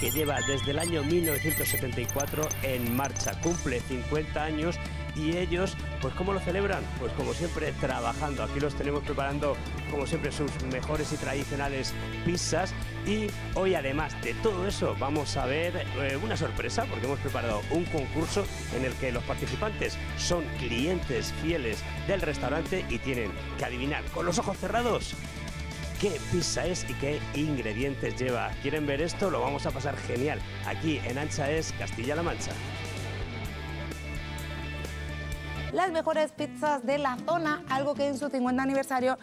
que lleva desde el año 1974 en marcha. Cumple 50 años y ellos, pues ¿cómo lo celebran? Pues como siempre, trabajando. Aquí los tenemos preparando, como siempre, sus mejores y tradicionales pizzas. Y hoy, además de todo eso, vamos a ver una sorpresa, porque hemos preparado un concurso en el que los participantes son clientes fieles del restaurante y tienen que adivinar con los ojos cerrados qué pizza es y qué ingredientes lleva. ¿Quieren ver esto? Lo vamos a pasar genial aquí en Ancha es Castilla-La Mancha. Las mejores pizzas de la zona, algo que en su 50 aniversario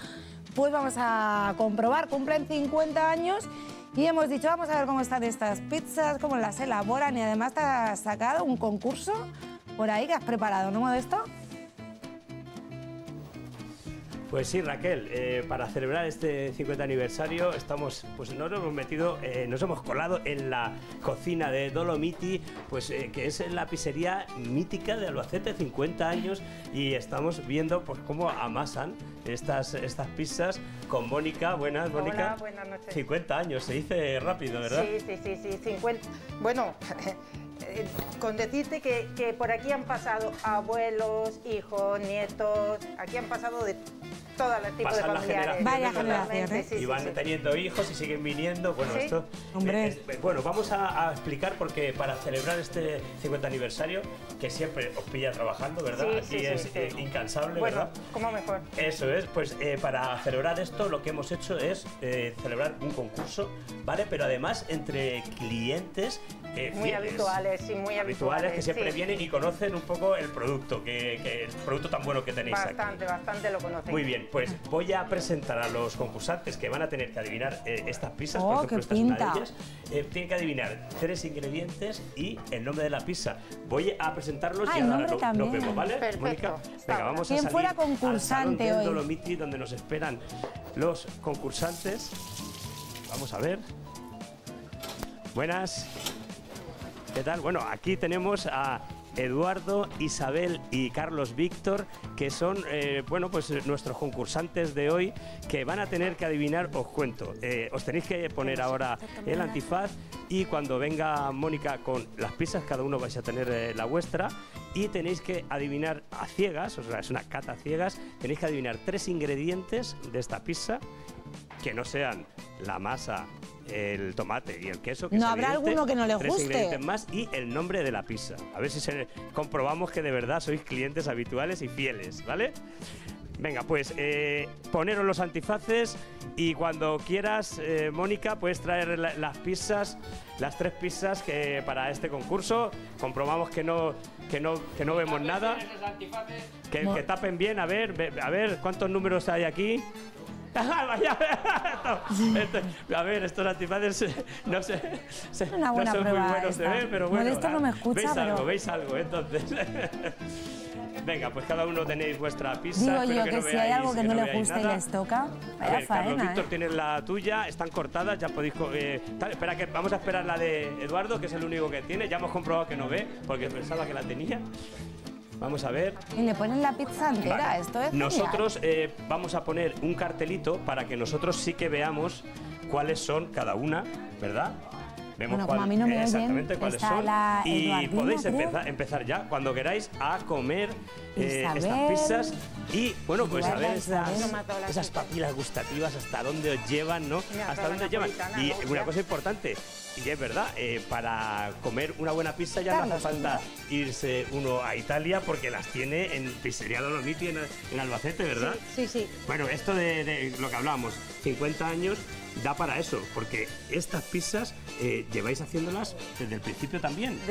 pues vamos a comprobar. Cumplen 50 años y hemos dicho, vamos a ver cómo están estas pizzas, cómo las elaboran, y además te has sacado un concurso por ahí que has preparado, ¿no, Modesto? Pues sí, Raquel, para celebrar este 50 aniversario estamos, pues nos hemos metido, nos hemos colado en la cocina de Dolomiti, pues que es la pizzería mítica de Albacete, 50 años, y estamos viendo pues cómo amasan estas pizzas con Mónica. Buenas, Mónica. Hola, buenas noches. 50 años, se dice rápido, ¿verdad? Sí, 50. Bueno, con decirte que por aquí han pasado abuelos, hijos, nietos, aquí han pasado de todas las tipos de familiares. Varias generaciones. Y van teniendo hijos y siguen viniendo. Bueno, ¿sí? Esto... Hombre. Bueno, vamos a explicar, porque para celebrar este 50 aniversario, que siempre os pilla trabajando, ¿verdad? Sí, aquí sí, es incansable, bueno, ¿verdad? ¿Cómo mejor? Eso es. Pues para celebrar esto, lo que hemos hecho es celebrar un concurso, ¿vale? Pero además entre clientes fieles, muy habituales, sí, muy habituales. Que siempre vienen y conocen un poco el producto, que el producto tan bueno que tenéis aquí. Bastante lo conocen. Muy bien. Pues voy a presentar a los concursantes que van a tener que adivinar estas pizzas. Por ejemplo, esta es una de ellas. Tienen que adivinar 3 ingredientes y el nombre de la pizza. Voy a presentarlos y ahora lo vemos, ¿vale? Perfecto. Mónica, venga, vamos a salir fuera concursante al salón de Dolomiti, donde nos esperan los concursantes. Vamos a ver. Buenas. ¿Qué tal? Bueno, aquí tenemos a Eduardo, Isabel y Carlos Víctor, que son bueno, pues nuestros concursantes de hoy, que van a tener que adivinar, os cuento. Os tenéis que poner ahora el antifaz, y cuando venga Mónica con las pizzas, cada uno vais a tener la vuestra, y tenéis que adivinar a ciegas, o sea, es una cata a ciegas. Tenéis que adivinar 3 ingredientes de esta pizza, que no sean la masa, el tomate y el queso. Que no habrá alguno que no le guste. 3 ingredientes más y el nombre de la pizza. A ver si comprobamos que de verdad sois clientes habituales y fieles, ¿vale? Venga, pues poneros los antifaces, y cuando quieras, Mónica, puedes traer las pizzas, las 3 pizzas que para este concurso. Comprobamos que no vemos nada. Que tapen bien, a ver cuántos números hay aquí. A ver, estos antifaces no sé, no son muy buenos de ver, pero bueno. Modesto no me escucha, ¿Veis algo? Entonces, venga, pues cada uno tenéis vuestra pizza. Digo yo que si hay algo que no les guste y les toca, vaya faena. Carlos Víctor, tienes la tuya, están cortadas, ya podéis... espera, que vamos a esperar la de Eduardo, que es el único que tiene. Ya hemos comprobado que no ve, porque pensaba que la tenía. Vamos a ver. Y le ponen la pizza entera, vale. Esto es genial. Nosotros vamos a poner un cartelito para que nosotros sí que veamos cuáles son cada una, ¿verdad? Vemos cuáles son. Y podéis empezar ya, cuando queráis, a comer estas pizzas. Y bueno, pues a ver esas papilas gustativas, hasta dónde os llevan, ¿no? Hasta dónde os llevan. Y una cosa importante, y es verdad, para comer una buena pizza ya no hace falta irse uno a Italia, porque las tiene en Pizzería Dolomiti en Albacete, ¿verdad? Sí. Bueno, esto de lo que hablábamos, 50 años... da para eso, porque estas pizzas lleváis haciéndolas desde el principio también.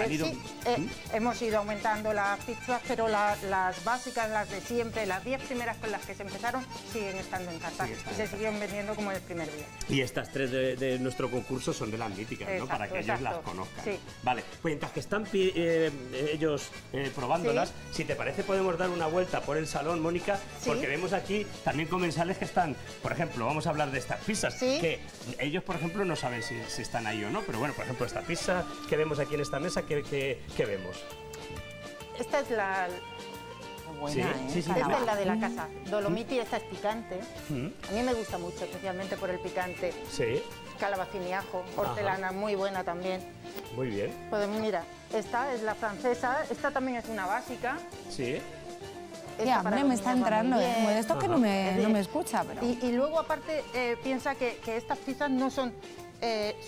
Hemos ido aumentando las pizzas, pero las básicas, las de siempre, las 10 primeras con las que se empezaron, siguen estando en carta. Y se siguieron vendiendo como el primer día. Y estas 3 de nuestro concurso son de las míticas, exacto, ¿no? Para que ellos las conozcan. Sí. Vale, pues mientras que están ellos probándolas, si te parece podemos dar una vuelta por el salón, Mónica, porque vemos aquí también comensales que están, por ejemplo, vamos a hablar de estas pizzas, que ellos, por ejemplo, no saben si están ahí o no, pero bueno, por ejemplo, esta pizza que vemos aquí en esta mesa, ¿qué vemos? Esta es la... buena, sí, sí, sí. Esta es la de la casa. Dolomiti, esta es picante. A mí me gusta mucho, especialmente por el picante. Sí. Calabacín y ajo, hortelana, muy buena también. Muy bien. Pues mira, esta es la francesa, esta también es una básica. Sí. Ya, hombre, me está entrando, esto que no me escucha. Pero... Y luego, aparte, piensa que estas pizzas no son...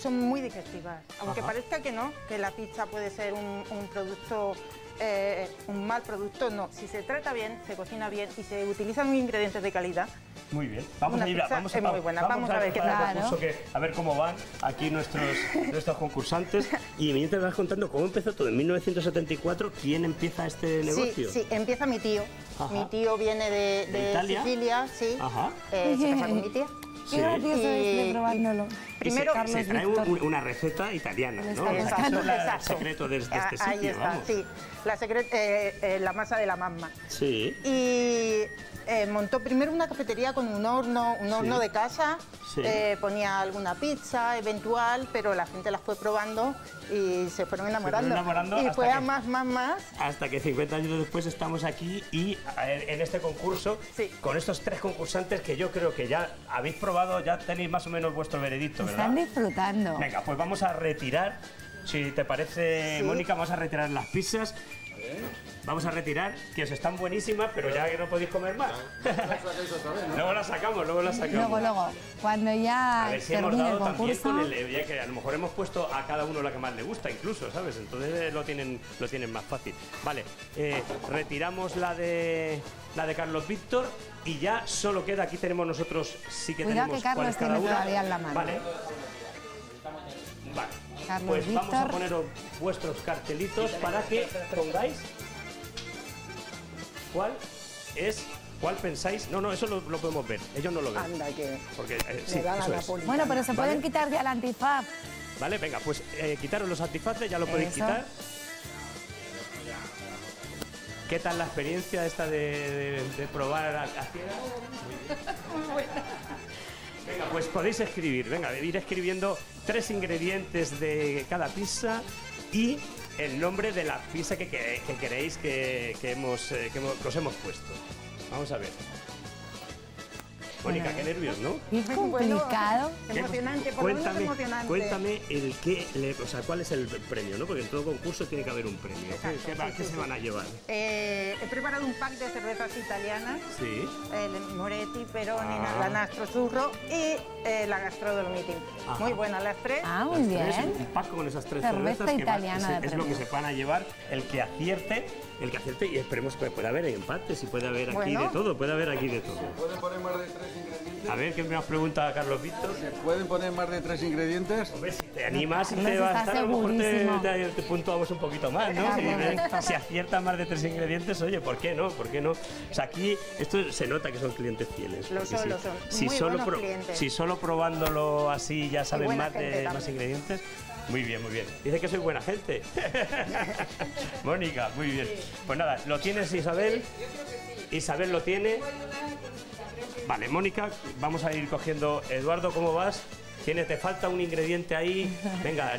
son muy digestivas, aunque parezca que no, que la pizza puede ser un producto, un mal producto, no. Si se trata bien, se cocina bien y se utilizan ingredientes de calidad. Muy bien, vamos a ir vamos a ver qué tal. A ver cómo van aquí nuestros concursantes. Y mientras vas contando cómo empezó todo, en 1974, ¿quién empieza este negocio? Sí, empieza mi tío. Mi tío viene de Sicilia, sí, se casa con mi tía. Sí. Qué gracioso es de probárnoslo. Primero se trae una receta italiana, ¿no? Exacto, el secreto de este sitio. Ahí está, vamos. Sí. La masa de la mamma. Sí. Y montó primero una cafetería con un horno de casa. Sí. Ponía alguna pizza eventual, pero la gente las fue probando y se fueron enamorando. Y fue a más. Hasta que 50 años después estamos aquí y en este concurso, con estos tres concursantes que yo creo que ya habéis probado, ya tenéis más o menos vuestro veredicto, ¿verdad? Están disfrutando. Venga, pues vamos a retirar, si te parece, Mónica, vamos a retirar las pizzas. Vamos a retirar, que os están buenísimas, pero ya que no podéis comer más. Luego las sacamos, Luego, cuando ya termine el concurso. Que a lo mejor hemos puesto a cada uno la que más le gusta, incluso, ¿sabes? Entonces lo tienen más fácil. Vale, retiramos la de Carlos Víctor y ya solo queda, aquí tenemos nosotros, sí que cuidado tenemos... Cuidado que Carlos tiene todavía en la mano. Vale. Vale. Carlos pues Víctor. Vamos a poneros vuestros cartelitos para que pongáis cuál pensáis. No, eso lo podemos ver, ellos no lo ven. Anda, que porque, sí, bueno, pero se pueden quitar ya el antifaz. Vale, venga, pues quitaros los antifaces, ya lo podéis quitar. ¿Qué tal la experiencia esta de probar a ciegas? Muy buena. Venga, pues podéis escribir, venga, ir escribiendo tres ingredientes de cada pizza y el nombre de la pizza que queréis que os hemos puesto. Vamos a ver. Mónica, qué nervios, ¿no? Es complicado. Emocionante, por lo menos emocionante. Cuéntame cuál es el premio, ¿no? Porque en todo concurso tiene que haber un premio. Exacto, ¿Qué se van a llevar? He preparado un pack de cervezas italianas. Sí. El Moretti, Peroni, la Nastro Azzurro y la Gastrodolomiti. Muy buenas las tres. Muy bien. Un pack con esas tres cervezas italianas. Es lo que se van a llevar el que acierte y esperemos que pueda haber empates y puede haber aquí de todo, ¿Pueden poner más de tres ingredientes? A ver, ¿qué me has preguntado, Carlos Víctor? ¿Se pueden poner más de tres ingredientes? Hombre, si te animas y te vas a estar, a lo mejor te puntuamos un poquito más, ¿no? Si aciertas más de tres ingredientes, oye, ¿por qué no? O sea, aquí esto se nota que son clientes fieles. Lo son. Si solo probándolo así ya saben más de más ingredientes... Muy bien, muy bien. Dice que soy buena gente. Mónica, muy bien. Pues nada, ¿lo tienes, Isabel? Yo creo que sí. Isabel lo tiene. Vale, Mónica, vamos a ir cogiendo. Eduardo, ¿cómo vas? Te falta un ingrediente ahí. Venga,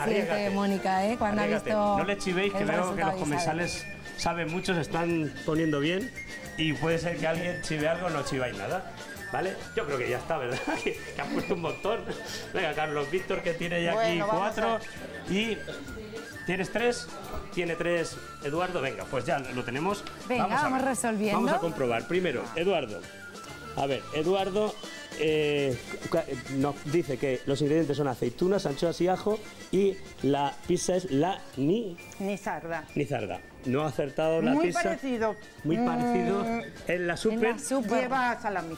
arriégate, Mónica, ¿eh? Cuando ha visto... No le chivéis, que veo que los comensales saben mucho, se están poniendo bien. Y puede ser que alguien chive algo, no chiváis nada. ¿Vale? Yo creo que ya está, ¿verdad? Que han puesto un montón. Venga, Carlos Víctor, que tiene ya aquí cuatro. ¿Y tienes tres? Tiene tres, Eduardo. Venga, pues ya lo tenemos. Venga, vamos resolviendo. Vamos a comprobar. Primero, Eduardo. A ver, Eduardo nos dice que los ingredientes son aceitunas, anchoas y ajo. Y la pizza es la Nizarda. No ha acertado la pizza. Muy parecido. En la super lleva salami.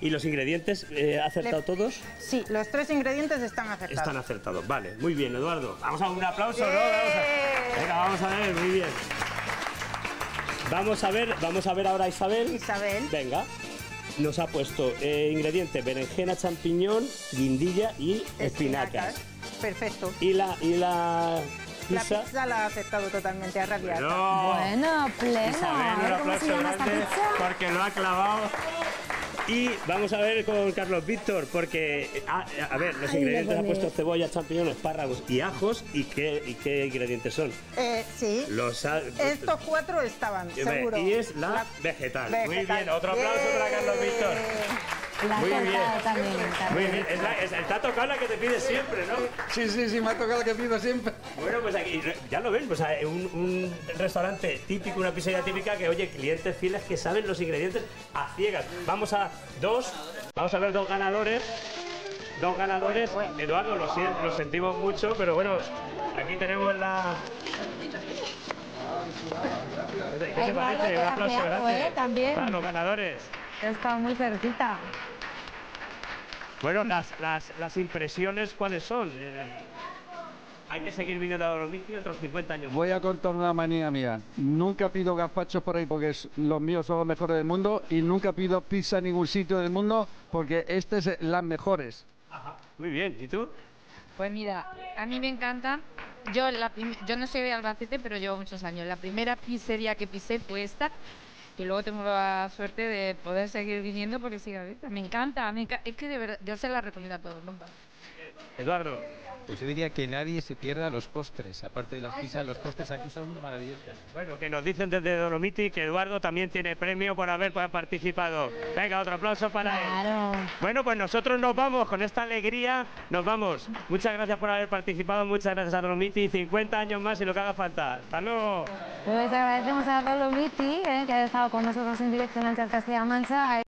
¿Y los ingredientes? ¿Ha acertado todos? Sí, los tres ingredientes están acertados. Vale, muy bien, Eduardo. Vamos a un aplauso, ¿no? Venga, vamos a ver, muy bien. Vamos a ver ahora a Isabel. Venga, nos ha puesto ingredientes, berenjena, champiñón, guindilla y espinacas. Perfecto. La pizza la ha aceptado totalmente a rabiar. Bueno, pleno. Isabel, un aplauso grande porque lo ha clavado. Y vamos a ver con Carlos Víctor, porque, a ver, los ingredientes han puesto cebolla, champiñones, espárragos y ajos. ¿Y qué ingredientes son? Sí. Estos cuatro estaban, seguro. Y es la vegetal. Muy bien, otro aplauso para Carlos Víctor. Muy bien. Muy bien. Te ha tocado la que te pide siempre, ¿no? Sí, sí, sí, me ha tocado la que pido siempre. Bueno, pues aquí, ya lo ves, pues un restaurante típico, una pizzería típica que, oye, clientes fieles que saben los ingredientes a ciegas. Vamos a ver dos ganadores. Dos ganadores. Eduardo, lo sentimos mucho, pero bueno, aquí tenemos la... ¿Qué te parece? Un aplauso, gracias. Para los ganadores. Está muy cerquita. Bueno, las impresiones, ¿cuáles son? Hay que seguir viniendo a Dolomiti otros 50 años. Voy a contar una manía mía. Nunca pido gazpachos por ahí porque los míos son los mejores del mundo, y nunca pido pizza en ningún sitio del mundo porque estas son las mejores. Ajá, muy bien. ¿Y tú? Pues mira, a mí me encantan. Yo no soy de Albacete, pero llevo muchos años. La primera pizzería que pisé fue esta. Y luego tengo la suerte de poder seguir viniendo porque sigue abierta. Me encanta, es que de verdad, yo se la recomiendo a todos, ¿no? Eduardo. Pues yo diría que nadie se pierda los postres, aparte de las pizzas, los postres aquí son maravillosos. Bueno, que nos dicen desde Dolomiti que Eduardo también tiene premio por haber participado. Venga, otro aplauso para él. Bueno, pues nosotros nos vamos, con esta alegría nos vamos. Muchas gracias por haber participado, muchas gracias a Dolomiti, 50 años más y lo que haga falta. ¡Hasta luego! Pues agradecemos a Dolomiti, que ha estado con nosotros en directo en Ancha es Castilla-La Mancha.